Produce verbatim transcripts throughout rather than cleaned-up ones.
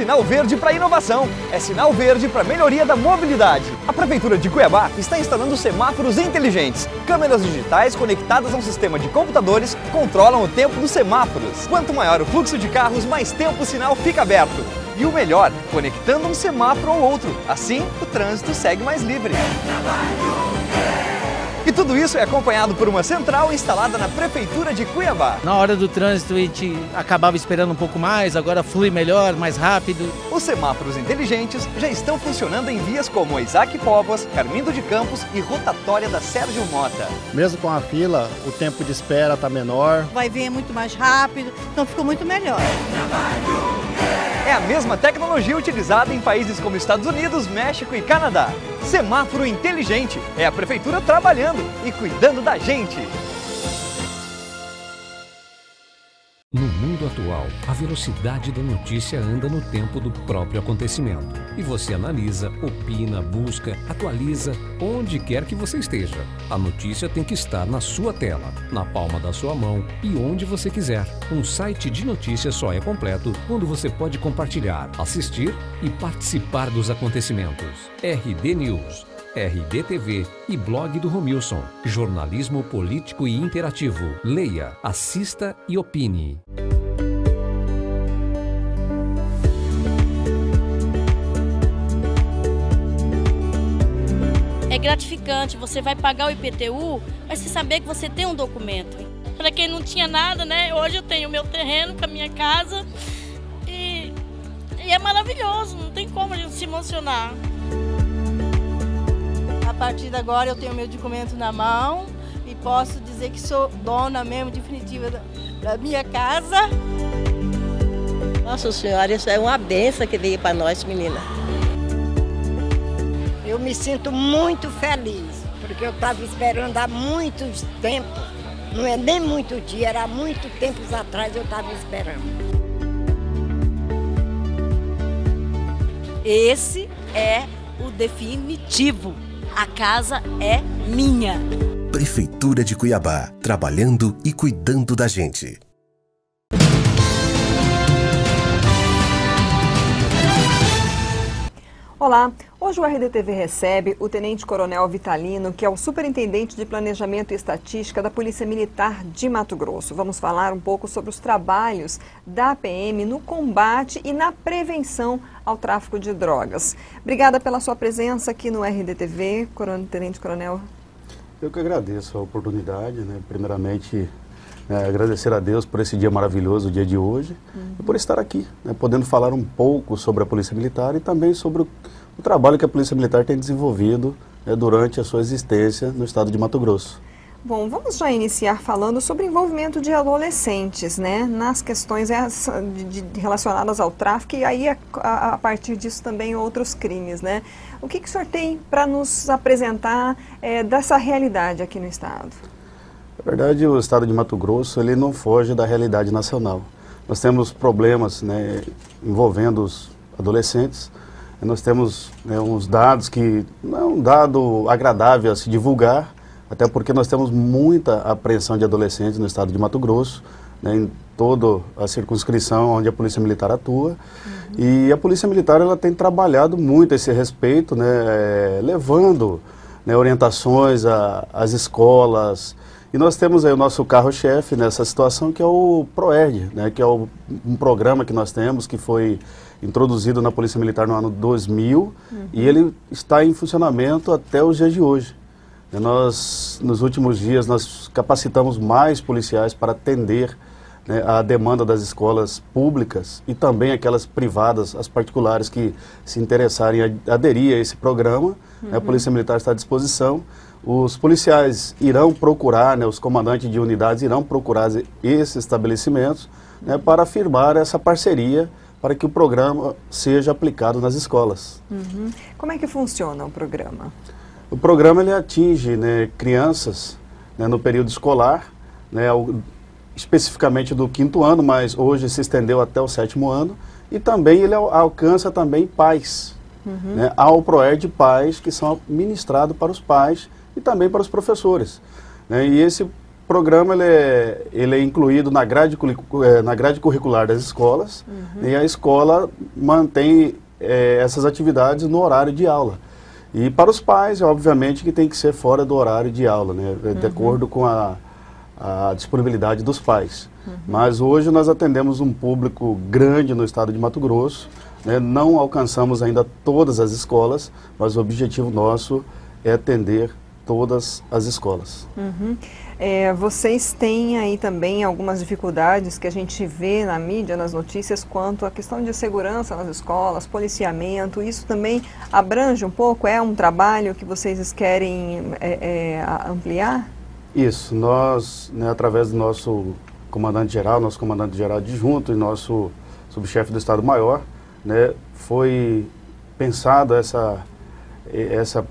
sinal verde para inovação, é sinal verde para melhoria da mobilidade. A Prefeitura de Cuiabá está instalando semáforos inteligentes. Câmeras digitais conectadas a um sistema de computadores controlam o tempo dos semáforos. Quanto maior o fluxo de carros, mais tempo o sinal fica aberto. E o melhor, conectando um semáforo ao outro. Assim, o trânsito segue mais livre. E tudo isso é acompanhado por uma central instalada na Prefeitura de Cuiabá. Na hora do trânsito a gente acabava esperando um pouco mais, agora flui melhor, mais rápido. Os semáforos inteligentes já estão funcionando em vias como Isaac Póvoas, Carmindo de Campos e rotatória da Sérgio Mota. Mesmo com a fila, o tempo de espera está menor. Vai vir é muito mais rápido, então ficou muito melhor. É a mesma tecnologia utilizada em países como Estados Unidos, México e Canadá. Semáforo inteligente é a Prefeitura trabalhando e cuidando da gente. No mundo atual, a velocidade da notícia anda no tempo do próprio acontecimento. E você analisa, opina, busca, atualiza, onde quer que você esteja. A notícia tem que estar na sua tela, na palma da sua mão e onde você quiser. Um site de notícias só é completo quando você pode compartilhar, assistir e participar dos acontecimentos. R D News, R D T V e Blog do Romilson. Jornalismo político e interativo. Leia, assista e opine. É gratificante, você vai pagar o I P T U, mas você saber que você tem um documento. Para quem não tinha nada, né? Hoje eu tenho o meu terreno com a minha casa e, e é maravilhoso, não tem como a gente se emocionar. A partir de agora eu tenho meu documento na mão e posso dizer que sou dona mesmo, definitiva da, da minha casa. Nossa Senhora, isso é uma benção que veio para nós, menina. Eu me sinto muito feliz, porque eu estava esperando há muito tempo. Não é nem muito dia, era há muito tempos atrás eu estava esperando. Esse é o definitivo. A casa é minha. Prefeitura de Cuiabá, trabalhando e cuidando da gente. Olá, hoje o R D T V recebe o Tenente Coronel Vitalino, que é o Superintendente de Planejamento e Estatística da Polícia Militar de Mato Grosso. Vamos falar um pouco sobre os trabalhos da P M no combate e na prevenção ao tráfico de drogas. Obrigada pela sua presença aqui no R D T V, Tenente Coronel. Eu que agradeço a oportunidade, né? Primeiramente, é, agradecer a Deus por esse dia maravilhoso, o dia de hoje, uhum. e por estar aqui, né, podendo falar um pouco sobre a Polícia Militar e também sobre o, o trabalho que a Polícia Militar tem desenvolvido, né, durante a sua existência no estado de Mato Grosso. Bom, vamos já iniciar falando sobre o envolvimento de adolescentes, né, nas questões de, de, relacionadas ao tráfico e aí a, a, a partir disso também outros crimes, né? O que, que o senhor tem para nos apresentar é, dessa realidade aqui no estado? Na verdade, o estado de Mato Grosso ele não foge da realidade nacional. Nós temos problemas, né, envolvendo os adolescentes. Nós temos, né, uns dados que não é um dado agradável a se divulgar, até porque nós temos muita apreensão de adolescentes no estado de Mato Grosso, né, em toda a circunscrição onde a Polícia Militar atua. Uhum. E a Polícia Militar ela tem trabalhado muito a esse respeito, né, é, levando, né, orientações às escolas. E nós temos aí o nosso carro-chefe nessa situação, que é o PROERD, né, que é o, um programa que nós temos, que foi introduzido na Polícia Militar no ano dois mil, uhum. e ele está em funcionamento até os dias de hoje. E nós, nos últimos dias, nós capacitamos mais policiais para atender, né, a demanda das escolas públicas e também aquelas privadas, as particulares que se interessarem a aderir a esse programa. Uhum. A Polícia Militar está à disposição. Os policiais irão procurar, né, os comandantes de unidades irão procurar esses estabelecimentos, né, para firmar essa parceria para que o programa seja aplicado nas escolas. Uhum. Como é que funciona o programa? O programa ele atinge, né, crianças, né, no período escolar, né, o, especificamente do quinto ano, mas hoje se estendeu até o sétimo ano, e também ele al- alcança também pais. Uhum. Né, há o PROERD de pais que são administrados para os pais e também para os professores, né? E esse programa ele é, ele é incluído na grade, na grade curricular das escolas, uhum. e a escola mantém é, essas atividades no horário de aula. E para os pais, obviamente, que tem que ser fora do horário de aula, né? Uhum. De acordo com a, a disponibilidade dos pais. Uhum. Mas hoje nós atendemos um público grande no estado de Mato Grosso, né? Não alcançamos ainda todas as escolas, mas o objetivo nosso é atender todas as escolas. Uhum. É, vocês têm aí também algumas dificuldades que a gente vê na mídia, nas notícias, quanto à questão de segurança nas escolas, policiamento, isso também abrange um pouco? É um trabalho que vocês querem é, é, ampliar? Isso, nós, né, através do nosso comandante-geral, nosso comandante-geral adjunto e nosso subchefe do Estado-Maior, né, foi pensado essa, essa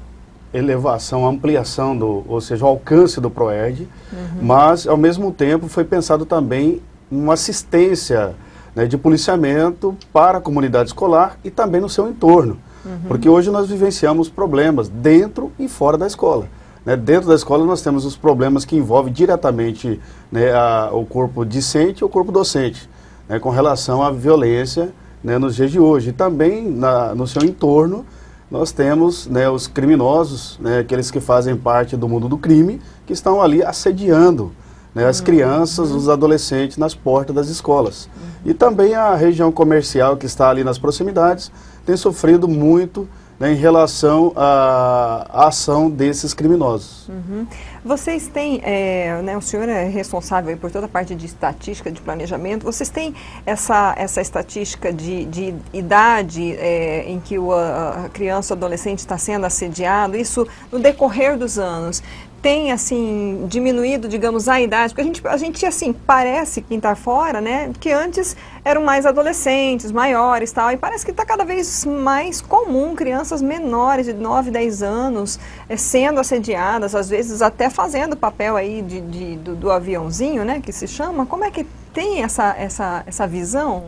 elevação, ampliação, do, ou seja, o alcance do PROERD, uhum. mas, ao mesmo tempo, foi pensado também uma assistência, né, de policiamento para a comunidade escolar e também no seu entorno. Uhum. Porque hoje nós vivenciamos problemas dentro e fora da escola. Né? Dentro da escola nós temos os problemas que envolvem diretamente, né, a, o corpo discente e o corpo docente, né, com relação à violência, né, nos dias de hoje. E também na, no seu entorno, nós temos, né, os criminosos, né, aqueles que fazem parte do mundo do crime, que estão ali assediando, né, as uhum. crianças, os adolescentes nas portas das escolas. Uhum. E também a região comercial que está ali nas proximidades tem sofrido muito, né, em relação à ação desses criminosos. Uhum. Vocês têm, é, né, o senhor é responsável por toda a parte de estatística, de planejamento, vocês têm essa, essa estatística de, de idade é, em que o, a criança ou adolescente está sendo assediado, isso no decorrer dos anos? Tem, assim, diminuído, digamos, a idade? Porque a gente, a gente assim, parece, quem está fora, né, que antes eram mais adolescentes, maiores, tal, e parece que está cada vez mais comum crianças menores de nove, dez anos é, sendo assediadas, às vezes até fazendo o papel aí de, de, do, do aviãozinho, né, que se chama. Como é que tem essa, essa, essa visão?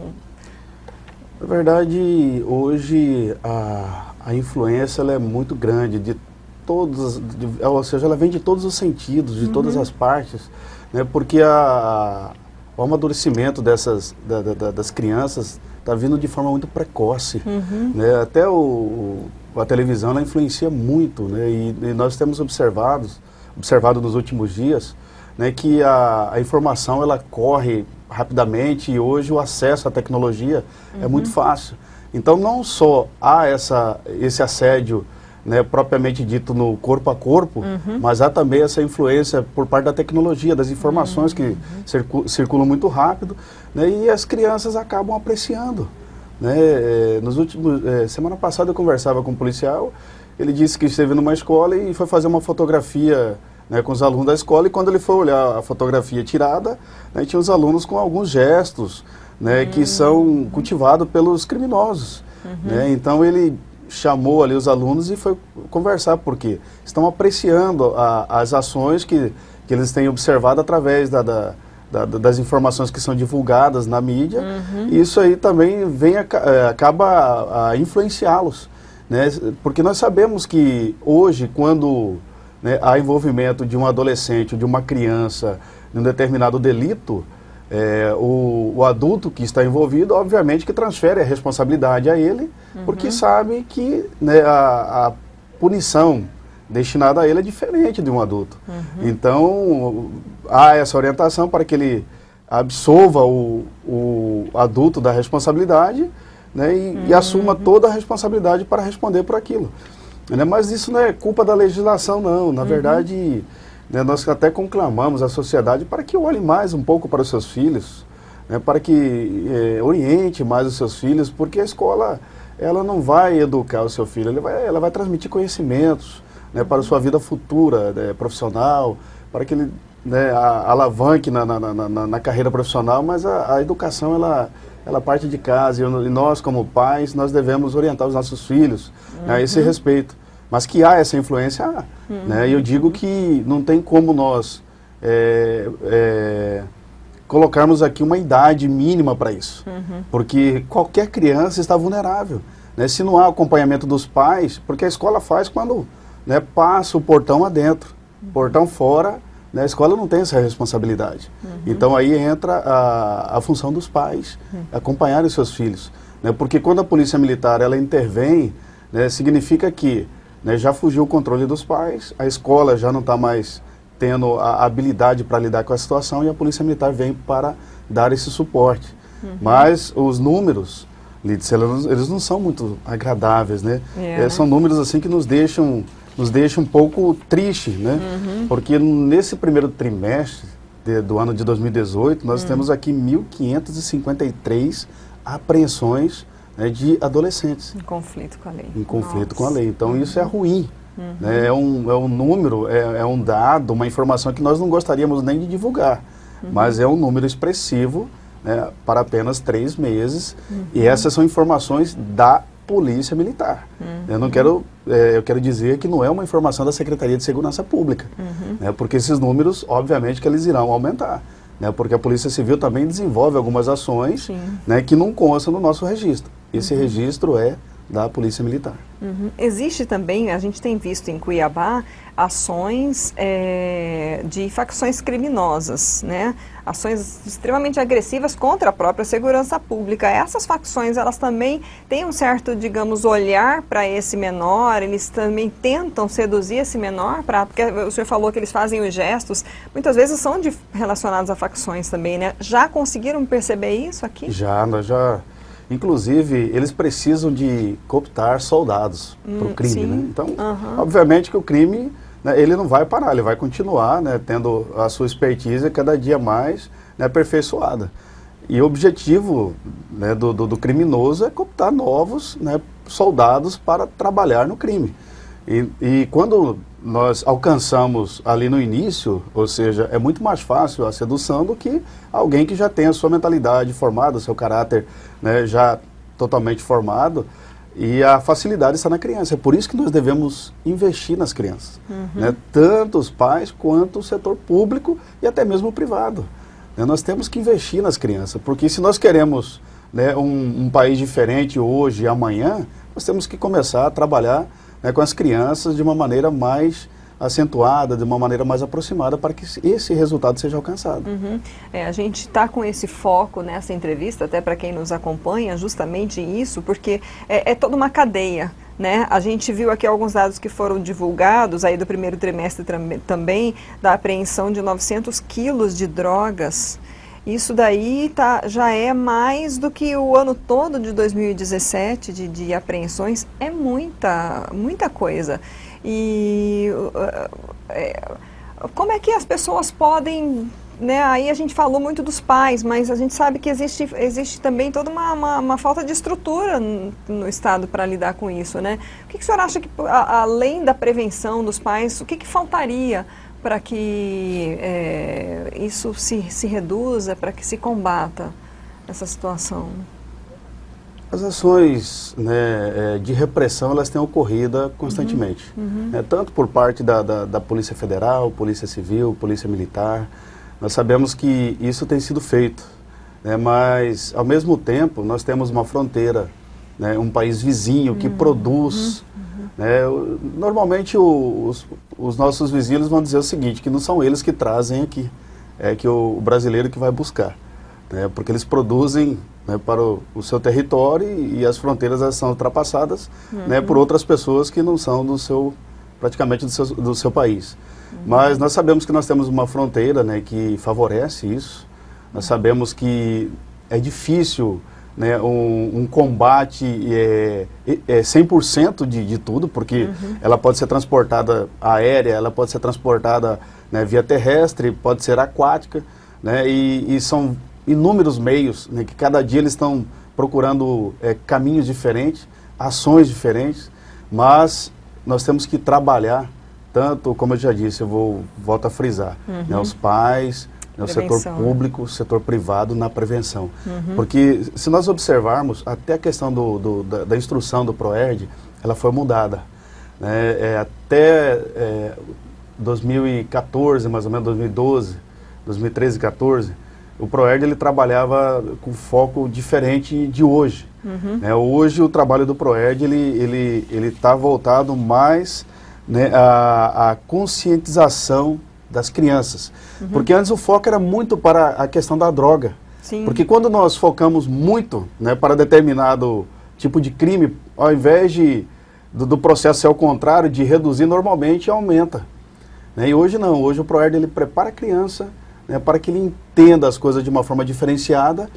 Na verdade, hoje a, a influência ela é muito grande, de Todos, de, ou seja, ela vem de todos os sentidos, de uhum. todas as partes, né, porque a, o amadurecimento dessas, da, da, das crianças está vindo de forma muito precoce. Uhum. Né, até o, a televisão ela influencia muito, né, e, e nós temos observado, observado nos últimos dias, né, que a, a informação ela corre rapidamente e hoje o acesso à tecnologia uhum. é muito fácil. Então não só há essa, esse assédio, né, propriamente dito no corpo a corpo, uhum. mas há também essa influência por parte da tecnologia, das informações uhum. que circu circulam muito rápido, né, e as crianças acabam apreciando, né. É, nos últimos, é, semana passada eu conversava com um policial, ele disse que esteve numa escola e foi fazer uma fotografia, né, com os alunos da escola, e quando ele foi olhar a fotografia tirada, né, tinha os alunos com alguns gestos, né, uhum. que são cultivados pelos criminosos. Uhum. Né, então ele chamou ali os alunos e foi conversar, porque estão apreciando a, as ações que, que eles têm observado através da, da, da, das informações que são divulgadas na mídia. Uhum. E isso aí também vem a, acaba a, a influenciá-los, né? Porque nós sabemos que hoje, quando, né, há envolvimento de um adolescente, de uma criança, de um determinado delito, É, o, o adulto que está envolvido, obviamente, que transfere a responsabilidade a ele, uhum. porque sabe que, né, a, a punição destinada a ele é diferente de um adulto. Uhum. Então, há essa orientação para que ele absolva o, o adulto da responsabilidade, né, e, uhum. e assuma toda a responsabilidade para responder por aquilo. Né, mas isso não é culpa da legislação, não. Na uhum. verdade, nós até conclamamos a sociedade para que olhe mais um pouco para os seus filhos, né, para que é, oriente mais os seus filhos, porque a escola ela não vai educar o seu filho, ela vai, ela vai transmitir conhecimentos, né, para a sua vida futura, né, profissional, para que ele, né, alavanque na, na, na, na carreira profissional, mas a, a educação ela, ela parte de casa, e nós como pais nós devemos orientar os nossos filhos, né, a esse respeito. Mas que há essa influência, há, uhum. né? Eu digo que não tem como nós é, é, colocarmos aqui uma idade mínima para isso. Uhum. Porque qualquer criança está vulnerável, né? Se não há acompanhamento dos pais, porque a escola faz quando, né, passa o portão adentro, portão fora, né, a escola não tem essa responsabilidade. Uhum. Então aí entra a, a função dos pais, uhum, acompanhar os seus filhos. Né, porque quando a polícia militar ela intervém, né, significa que, né, já fugiu o controle dos pais, a escola já não está mais tendo a habilidade para lidar com a situação e a polícia militar vem para dar esse suporte. Uhum. Mas os números, Lídice, eles não são muito agradáveis, né? É, é, são números assim que nos deixam, nos deixam um pouco tristes, né? Uhum. Porque nesse primeiro trimestre de, do ano de dois mil e dezoito, nós, uhum, temos aqui mil quinhentas e cinquenta e três apreensões, né, de adolescentes. Em conflito com a lei. Em conflito, nossa, com a lei. Então, uhum, isso é ruim. Uhum. Né? É, um, é um número, é, é um dado, uma informação que nós não gostaríamos nem de divulgar. Uhum. Mas é um número expressivo, né, para apenas três meses. Uhum. E essas são informações da Polícia Militar. Uhum. Eu não quero, é, eu quero dizer que não é uma informação da Secretaria de Segurança Pública. Uhum. Né, porque esses números, obviamente, que eles irão aumentar. Né, porque a Polícia Civil também desenvolve algumas ações, né, que não constam no nosso registro. Esse, uhum, registro é da Polícia Militar. Uhum. Existe também, a gente tem visto em Cuiabá, ações é, de facções criminosas, né? Ações extremamente agressivas contra a própria segurança pública. Essas facções, elas também têm um certo, digamos, olhar para esse menor, eles também tentam seduzir esse menor, pra, porque o senhor falou que eles fazem os gestos, muitas vezes são de, relacionados a facções também, né? Já conseguiram perceber isso aqui? Já, nós já... Inclusive, eles precisam de cooptar soldados, hum, para o crime, né? Então, uhum, obviamente que o crime, né, ele não vai parar, ele vai continuar, né, tendo a sua expertise cada dia mais, né, aperfeiçoada. E o objetivo, né, do, do, do criminoso é cooptar novos, né, soldados para trabalhar no crime. E, e quando nós alcançamos ali no início, ou seja, é muito mais fácil a sedução do que alguém que já tem a sua mentalidade formada, o seu caráter, né, já totalmente formado, e a facilidade está na criança. É por isso que nós devemos investir nas crianças, uhum, né, tanto os pais quanto o setor público e até mesmo o privado. Né, nós temos que investir nas crianças, porque se nós queremos, né, um, um país diferente hoje e amanhã, nós temos que começar a trabalhar, né, com as crianças de uma maneira mais acentuada, de uma maneira mais aproximada, para que esse resultado seja alcançado. Uhum. É, a gente está com esse foco nessa entrevista, até para quem nos acompanha, justamente isso, porque é, é toda uma cadeia, né? A gente viu aqui alguns dados que foram divulgados aí do primeiro trimestre também, da apreensão de novecentos quilos de drogas. Isso daí tá, já é mais do que o ano todo de dois mil e dezessete de, de apreensões, é muita, muita coisa. E uh, é, como é que as pessoas podem, né, aí a gente falou muito dos pais, mas a gente sabe que existe, existe também toda uma, uma, uma falta de estrutura no, no Estado para lidar com isso, né? O que, que o senhor acha que, a, além da prevenção dos pais, o que, que faltaria para que é, isso se, se reduza, para que se combata essa situação? As ações, né, de repressão, elas têm ocorrido constantemente, uhum. Né, tanto por parte da, da, da Polícia Federal, Polícia Civil, Polícia Militar. Nós sabemos que isso tem sido feito, né, mas, ao mesmo tempo, nós temos uma fronteira, né, um país vizinho que, uhum, produz... Uhum. É, normalmente os, os nossos vizinhos vão dizer o seguinte, que não são eles que trazem aqui, é que o, o brasileiro que vai buscar, né, porque eles produzem, né, para o, o seu território e, e as fronteiras são ultrapassadas, uhum, né, por outras pessoas que não são do seu, praticamente do seu, do seu país. Uhum. Mas nós sabemos que nós temos uma fronteira, né, que favorece isso, nós sabemos que é difícil... Né, um, um combate é, é cem por cento de, de tudo, porque, uhum, ela pode ser transportada aérea, ela pode ser transportada, né, via terrestre, pode ser aquática, né, e, e são inúmeros meios, né, que cada dia eles estão procurando é, caminhos diferentes, ações diferentes, mas nós temos que trabalhar, tanto, como eu já disse, eu vou, volto a frisar, uhum, né, os pais... O setor público, o setor privado na prevenção. Uhum. Porque se nós observarmos, até a questão do, do, da, da instrução do PROERD, ela foi mudada. Né? É, até é, dois mil e quatorze, mais ou menos, dois mil e doze, dois mil e treze, dois mil e quatorze, o PROERD ele trabalhava com foco diferente de hoje. Uhum. Né? Hoje o trabalho do PROERD ele, ele, ele tá voltado mais, né, à, à conscientização das crianças. Uhum. Porque antes o foco era muito para a questão da droga. Sim. Porque quando nós focamos muito, né, para determinado tipo de crime, ao invés de, do, do processo ser ao contrário, de reduzir, normalmente aumenta. Né? E hoje não, hoje o PROERD ele prepara a criança, né, para que ele entenda as coisas de uma forma diferenciada,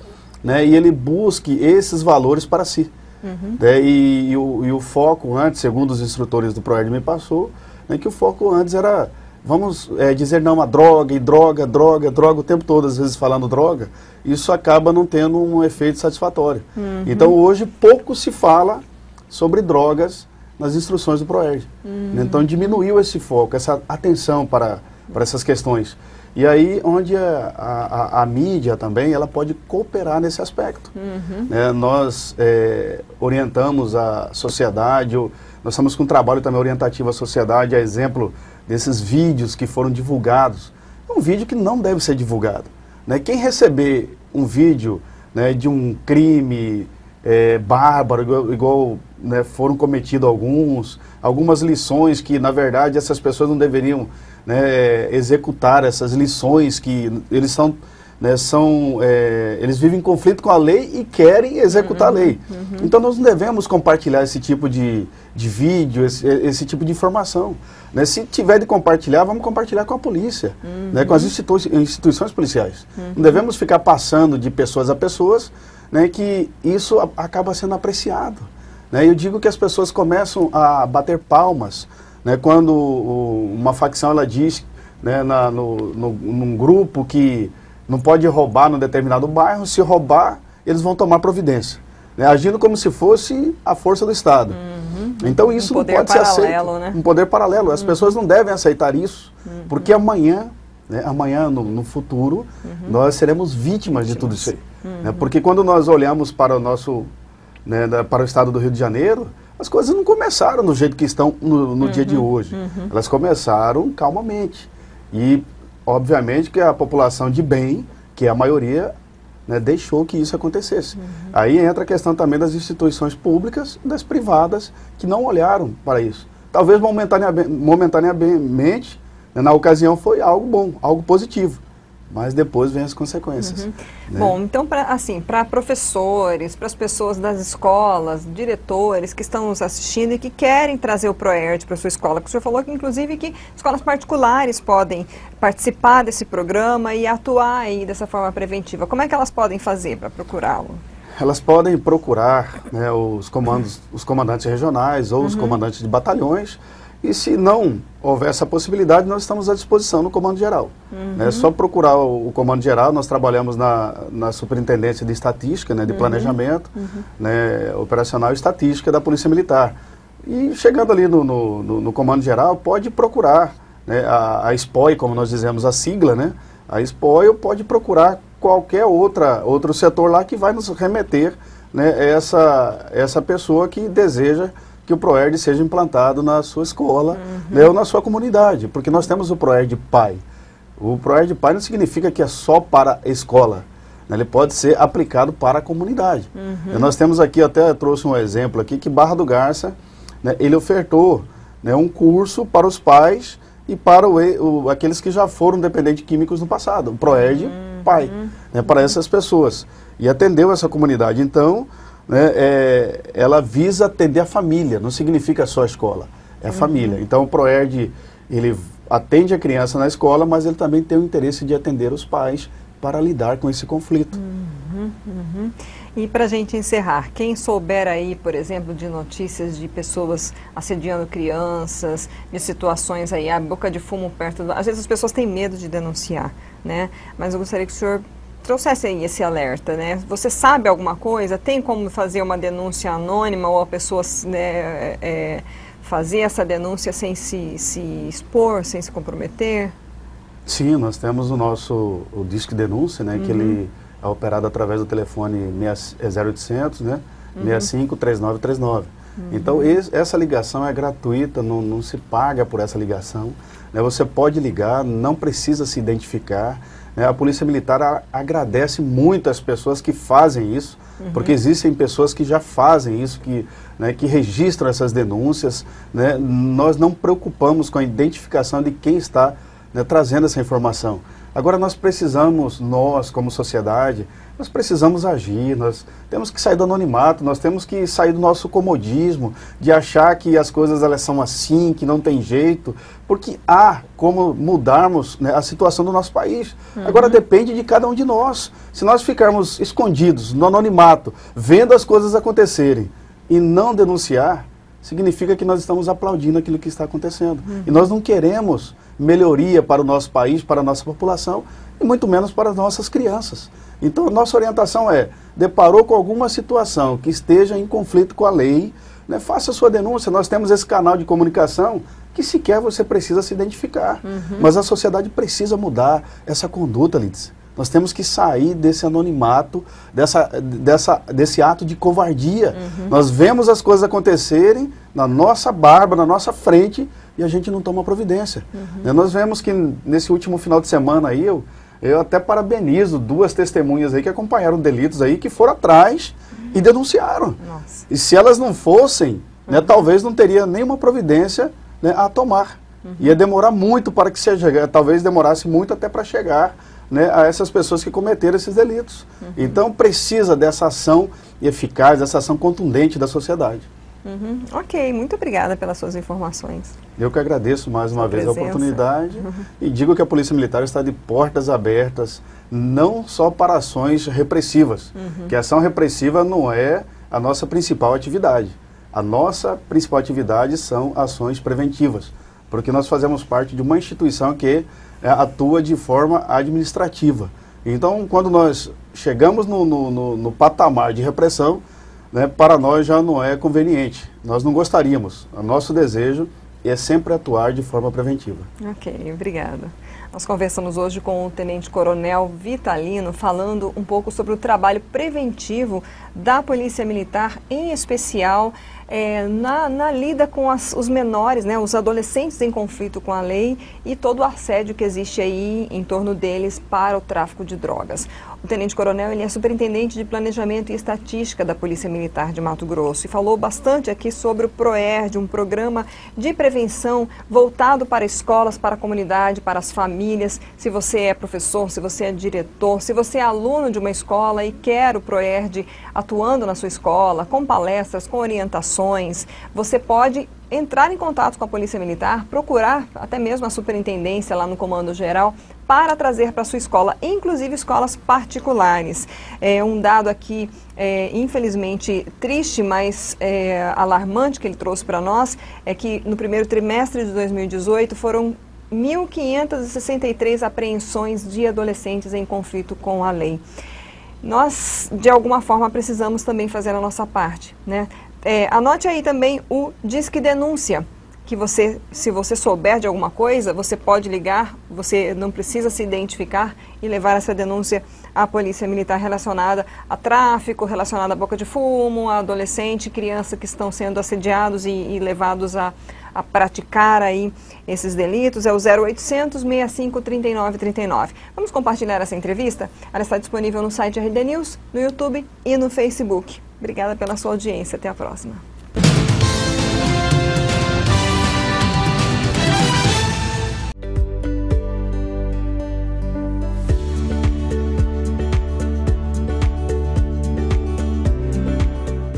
né, e ele busque esses valores para si. Uhum. Né? E, e, o, e o foco antes, segundo os instrutores do PROERD me passou, né, que o foco antes era, vamos é, dizer não a droga, e droga, droga, droga, o tempo todo, às vezes falando droga, isso acaba não tendo um efeito satisfatório. Uhum. Então hoje pouco se fala sobre drogas nas instruções do PROERD. Uhum. Né? Então diminuiu esse foco, essa atenção para, para essas questões. E aí, onde a, a, a mídia também, ela pode cooperar nesse aspecto. Uhum. Né? Nós é, orientamos a sociedade, nós estamos com um trabalho também orientativo à sociedade, a exemplo desses vídeos que foram divulgados. Um vídeo que não deve ser divulgado. Né? Quem receber um vídeo, né, de um crime é, bárbaro, igual, igual, né, foram cometidos alguns, algumas lições que, na verdade, essas pessoas não deveriam... Né, executar essas lições que eles são, né, são é, eles vivem em conflito com a lei e querem executar, uhum, a lei. Uhum. Então nós não devemos compartilhar esse tipo de, de vídeo, esse, esse tipo de informação. Né? Se tiver de compartilhar, vamos compartilhar com a polícia, uhum, né, com as institui instituições policiais. Uhum. Não devemos ficar passando de pessoas a pessoas, né, que isso a, acaba sendo apreciado. Né? Eu digo que as pessoas começam a bater palmas, né, quando o, uma facção ela diz, né, na, no, no, num grupo que não pode roubar num determinado bairro, se roubar, eles vão tomar providência. Né, agindo como se fosse a força do Estado. Uhum. Então isso um não pode paralelo, ser aceito. Né? Um poder paralelo. As, uhum, pessoas não devem aceitar isso, uhum, porque amanhã, né, amanhã no, no futuro, uhum, nós seremos vítimas, vítimas de tudo isso aí. Uhum. Né, porque quando nós olhamos para o, nosso, né, para o Estado do Rio de Janeiro, as coisas não começaram do jeito que estão no, no, uhum, dia de hoje. Uhum. Elas começaram calmamente. E, obviamente, que a população de bem, que é a maioria, né, deixou que isso acontecesse. Uhum. Aí entra a questão também das instituições públicas, das privadas, que não olharam para isso. Talvez momentaneamente, momentaneamente, né, na ocasião foi algo bom, algo positivo. Mas depois vem as consequências. Uhum. Né? Bom, então, pra, assim, para professores, para as pessoas das escolas, diretores que estão nos assistindo e que querem trazer o PROERD para a sua escola, que o senhor falou que, inclusive, que escolas particulares podem participar desse programa e atuar aí dessa forma preventiva. Como é que elas podem fazer para procurá-lo? Elas podem procurar, né, os comandos, os comandantes regionais ou, uhum, os comandantes de batalhões. E se não houver essa possibilidade, nós estamos à disposição no Comando Geral. Uhum. É só procurar o, o Comando Geral, nós trabalhamos na, na Superintendência de Estatística, né, de, uhum, Planejamento, uhum, né, Operacional e Estatística da Polícia Militar. E chegando ali no, no, no, no Comando Geral, pode procurar, né, a, a S P O I, como nós dizemos a sigla, né, a S P O I, ou pode procurar qualquer outra, outro setor lá que vai nos remeter, né, essa, essa pessoa que deseja que o PROERD seja implantado na sua escola, uhum, né, ou na sua comunidade, porque nós temos o PROERD Pai. O PROERD Pai não significa que é só para a escola, né, ele pode ser aplicado para a comunidade. Uhum. Nós temos aqui, até trouxe um exemplo aqui, que Barra do Garça, né, ele ofertou, né, um curso para os pais e para o, o, aqueles que já foram dependentes de químicos no passado, o PROERD, uhum, Pai, né, para, uhum, essas pessoas, e atendeu essa comunidade. Então, né, é, ela visa atender a família, não significa só a escola, é a, uhum, família. Então o PROERD, ele atende a criança na escola, mas ele também tem o interesse de atender os pais para lidar com esse conflito. Uhum, uhum. E para a gente encerrar, quem souber aí, por exemplo, de notícias de pessoas assediando crianças, de situações aí, a boca de fumo perto... Do... Às vezes as pessoas têm medo de denunciar, né? Mas eu gostaria que o senhor trouxesse aí esse alerta, né? Você sabe alguma coisa? Tem como fazer uma denúncia anônima ou a pessoa, né, é, fazer essa denúncia sem se, se expor, sem se comprometer? Sim, nós temos o nosso o Disque Denúncia, né? Uhum. Que ele é operado através do telefone zero oitocentos, né? Uhum. sessenta e cinco, trinta e nove trinta e nove. Uhum. Então, esse, essa ligação é gratuita, não, não se paga por essa ligação. Né? Você pode ligar, não precisa se identificar. A Polícia Militar agradece muito as pessoas que fazem isso, uhum, porque existem pessoas que já fazem isso, que, né, que registram essas denúncias. Né? Nós não preocupamos com a identificação de quem está né, trazendo essa informação. Agora nós precisamos, nós como sociedade, nós precisamos agir, nós temos que sair do anonimato, nós temos que sair do nosso comodismo, de achar que as coisas elas são assim, que não tem jeito, porque há como mudarmos, né, a situação do nosso país. Uhum. Agora depende de cada um de nós. Se nós ficarmos escondidos no anonimato, vendo as coisas acontecerem e não denunciar, significa que nós estamos aplaudindo aquilo que está acontecendo. Uhum. E nós não queremos melhoria para o nosso país, para a nossa população, e muito menos para as nossas crianças. Então, a nossa orientação é, deparou com alguma situação que esteja em conflito com a lei, né, faça a sua denúncia. Nós temos esse canal de comunicação que sequer você precisa se identificar. Uhum. Mas a sociedade precisa mudar essa conduta, Lídice. Nós temos que sair desse anonimato, dessa, dessa, desse ato de covardia. Uhum. Nós vemos as coisas acontecerem na nossa barba, na nossa frente, e a gente não toma providência. Uhum. Nós vemos que nesse último final de semana aí, eu, eu até parabenizo duas testemunhas aí que acompanharam delitos aí, que foram atrás, uhum, e denunciaram. Nossa. E se elas não fossem, uhum, né, talvez não teria nenhuma providência, né, a tomar. Uhum. Ia demorar muito para que seja, talvez demorasse muito até para chegar, né, a essas pessoas que cometeram esses delitos. Uhum. Então precisa dessa ação eficaz, dessa ação contundente da sociedade. Uhum. Ok, muito obrigada pelas suas informações. Eu que agradeço mais uma vez a oportunidade, uhum, e digo que a Polícia Militar está de portas abertas, não só para ações repressivas, uhum, que a ação repressiva não é a nossa principal atividade. A nossa principal atividade são ações preventivas, porque nós fazemos parte de uma instituição que atua de forma administrativa. Então, quando nós chegamos no, no, no, no patamar de repressão, né, para nós já não é conveniente. Nós não gostaríamos. O nosso desejo é sempre atuar de forma preventiva. Ok, obrigada. Nós conversamos hoje com o Tenente Coronel Vitalino, falando um pouco sobre o trabalho preventivo da Polícia Militar, em especial é, na, na lida com as, os menores, né, os adolescentes em conflito com a lei e todo o assédio que existe aí em torno deles para o tráfico de drogas. O Tenente Coronel, ele é Superintendente de Planejamento e Estatística da Polícia Militar de Mato Grosso e falou bastante aqui sobre o PROERD, um programa de prevenção voltado para escolas, para a comunidade, para as famílias. Se você é professor, se você é diretor, se você é aluno de uma escola e quer o PROERD atuando na sua escola, com palestras, com orientações, você pode entrar em contato com a Polícia Militar, procurar até mesmo a superintendência lá no Comando Geral para trazer para a sua escola, inclusive escolas particulares. É um dado aqui, é, infelizmente, triste, mas é, alarmante que ele trouxe para nós, é que no primeiro trimestre de dois mil e dezoito foram mil quinhentas e sessenta e três apreensões de adolescentes em conflito com a lei. Nós, de alguma forma, precisamos também fazer a nossa parte, né? É, anote aí também o Disque Denúncia, que você, se você souber de alguma coisa, você pode ligar, você não precisa se identificar e levar essa denúncia à Polícia Militar relacionada a tráfico, relacionada a boca de fumo, a adolescente, criança que estão sendo assediados e, e levados a... a praticar aí esses delitos. É o zero oitocentos, sessenta e cinco, trinta e nove trinta e nove. Vamos compartilhar essa entrevista? Ela está disponível no site R D News, no YouTube e no Facebook. Obrigada pela sua audiência. Até a próxima.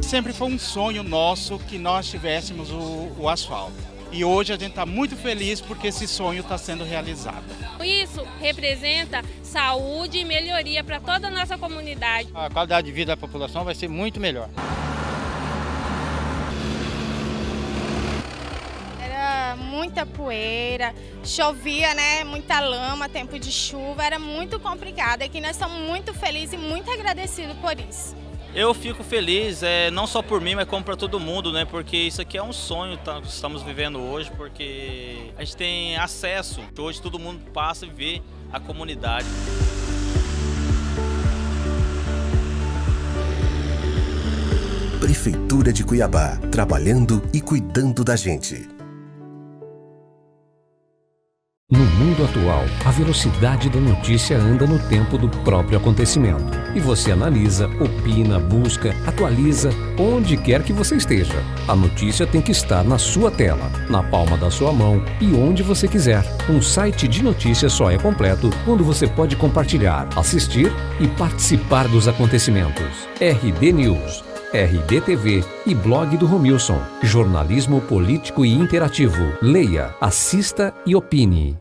Sempre foi um sonho nosso que nós tivéssemos o, o asfalto. E hoje a gente está muito feliz porque esse sonho está sendo realizado. Isso representa saúde e melhoria para toda a nossa comunidade. A qualidade de vida da população vai ser muito melhor. Era muita poeira, chovia, né? Muita lama, tempo de chuva, era muito complicado. Aqui nós estamos muito felizes e muito agradecidos por isso. Eu fico feliz, é, não só por mim, mas como para todo mundo, né? Porque isso aqui é um sonho tá, que estamos vivendo hoje, porque a gente tem acesso. Hoje todo mundo passa e vê a comunidade. Prefeitura de Cuiabá, trabalhando e cuidando da gente. No mundo atual, a velocidade da notícia anda no tempo do próprio acontecimento. E você analisa, opina, busca, atualiza, onde quer que você esteja. A notícia tem que estar na sua tela, na palma da sua mão e onde você quiser. Um site de notícias só é completo quando você pode compartilhar, assistir e participar dos acontecimentos. R D News, R D T V e Blog do Romilson. Jornalismo político e interativo. Leia, assista e opine.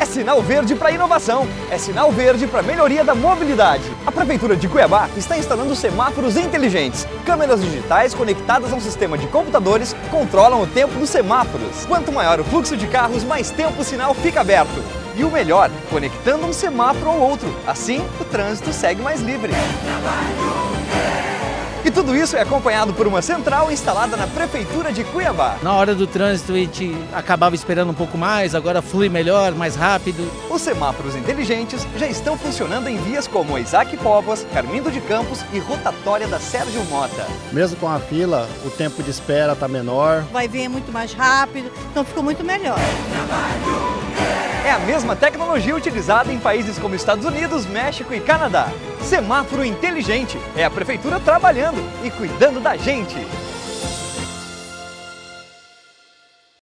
É sinal verde para inovação. É sinal verde para melhoria da mobilidade. A Prefeitura de Cuiabá está instalando semáforos inteligentes. Câmeras digitais conectadas a um sistema de computadores controlam o tempo dos semáforos. Quanto maior o fluxo de carros, mais tempo o sinal fica aberto. E o melhor, conectando um semáforo ao outro. Assim, o trânsito segue mais livre. E tudo isso é acompanhado por uma central instalada na Prefeitura de Cuiabá. Na hora do trânsito, a gente acabava esperando um pouco mais, agora flui melhor, mais rápido. Os semáforos inteligentes já estão funcionando em vias como Isaac Póvoas, Carmindo de Campos e rotatória da Sérgio Mota. Mesmo com a fila, o tempo de espera está menor. Vai vir é muito mais rápido, então ficou muito melhor. É a mesma tecnologia utilizada em países como Estados Unidos, México e Canadá. Semáforo inteligente. É a prefeitura trabalhando e cuidando da gente.